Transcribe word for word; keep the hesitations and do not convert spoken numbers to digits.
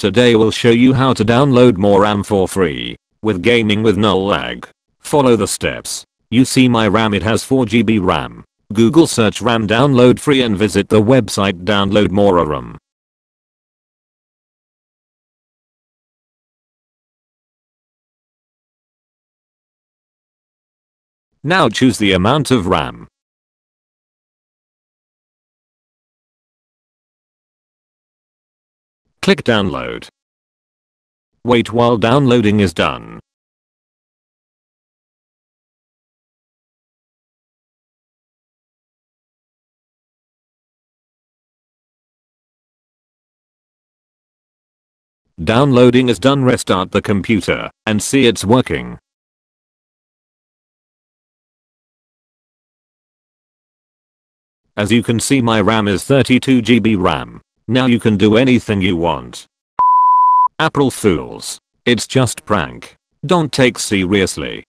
Today we'll show you how to download more RAM for free with gaming with no lag. Follow the steps. You see my RAM, it has four gigabytes RAM. Google search RAM download free and visit the website download more RAM. Now choose the amount of RAM. Click download. Wait while downloading is done. Downloading is done. Restart the computer and see it's working. As you can see, my RAM is thirty-two gigabytes RAM. Now you can do anything you want. April Fools. It's just prank. Don't take seriously.